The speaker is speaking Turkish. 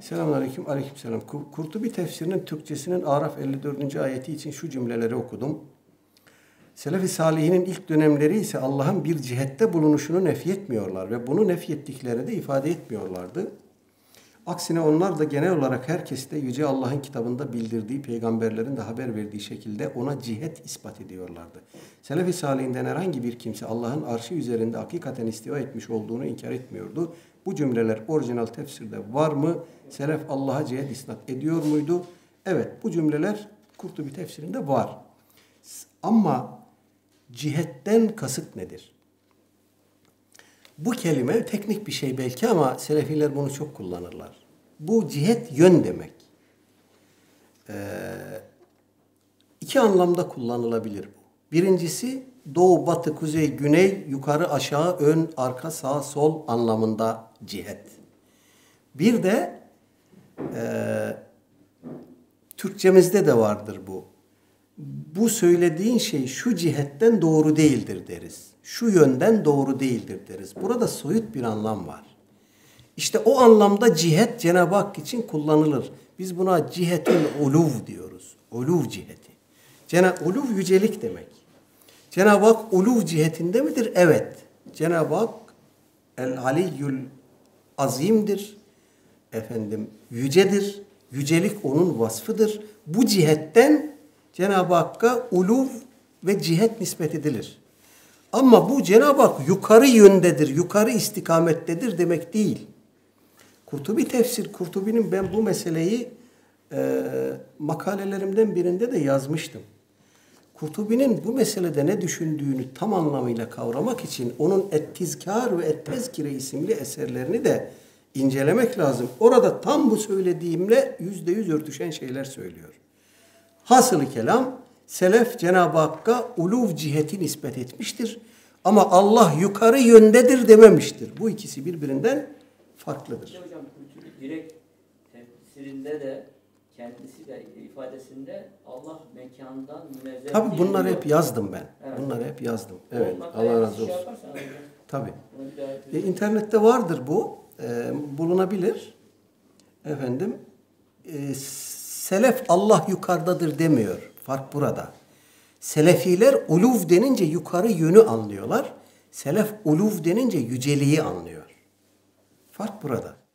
Selamünaleyküm. Aleykümselam. Kurtubi tefsirinin Türkçesinin Araf 54. ayeti için şu cümleleri okudum. Selef-i Salihinin ilk dönemleri ise Allah'ın bir cihette bulunuşunu nefyetmiyorlar ve bunu nefyettiklerini de ifade etmiyorlardı. Aksine onlar da genel olarak herkes de Yüce Allah'ın kitabında bildirdiği, peygamberlerin de haber verdiği şekilde ona cihet ispat ediyorlardı. Selef-i Salihinden herhangi bir kimse Allah'ın arşı üzerinde hakikaten istiva etmiş olduğunu inkar etmiyordu. Bu cümleler orijinal tefsirde var mı? Selef Allah'a cihet isnat ediyor muydu? Evet, bu cümleler Kurtubi tefsirinde var. Ama cihetten kasıt nedir? Bu kelime teknik bir şey belki ama Selefiler bunu çok kullanırlar. Bu cihet yön demek. İki anlamda kullanılabilir bu. Birincisi doğu, batı, kuzey, güney, yukarı, aşağı, ön, arka, sağ, sol anlamında cihet. Bir de Türkçemizde de vardır bu. Bu söylediğin şey şu cihetten doğru değildir deriz. Şu yönden doğru değildir deriz. Burada soyut bir anlam var. İşte o anlamda cihet Cenab-ı Hak için kullanılır. Biz buna cihetül uluv diyoruz. Uluv ciheti. Uluv yücelik demek. Cenab-ı Hak uluv cihetinde midir? Evet. Cenab-ı Hak el-aliyyül azimdir. Yücedir. Yücelik onun vasfıdır. Bu cihetten Cenab-ı Hakk'a uluv ve cihet nispet edilir. Ama bu Cenab-ı Hak yukarı yöndedir, yukarı istikamettedir demek değil. Kurtubi tefsir, Kurtubi'nin ben bu meseleyi makalelerimden birinde de yazmıştım. Kurtubi'nin bu meselede ne düşündüğünü tam anlamıyla kavramak için onun Et-Tezkâr ve Et-Tezkîre isimli eserlerini de incelemek lazım. Orada tam bu söylediğimle %100 örtüşen şeyler söylüyor. Hasılı kelam, Selef Cenab-ı Hakk'a uluv ciheti nispet etmiştir. Ama Allah yukarı yöndedir dememiştir. Bu ikisi birbirinden farklıdır. İşte hocam Kurtubi direkt tefsirinde de kendisi de ifadesinde Allah mekandan münezzeh. Tabii bunları hep yazdım ben. Evet. Bunları hep yazdım. Evet. Allah razı olsun. Tabii. İnternette vardır bu. Bulunabilir. Selef Allah yukarıdadır demiyor. Fark burada. Selefiler uluv denince yukarı yönü anlıyorlar. Selef uluv denince yüceliği anlıyor. Fark burada.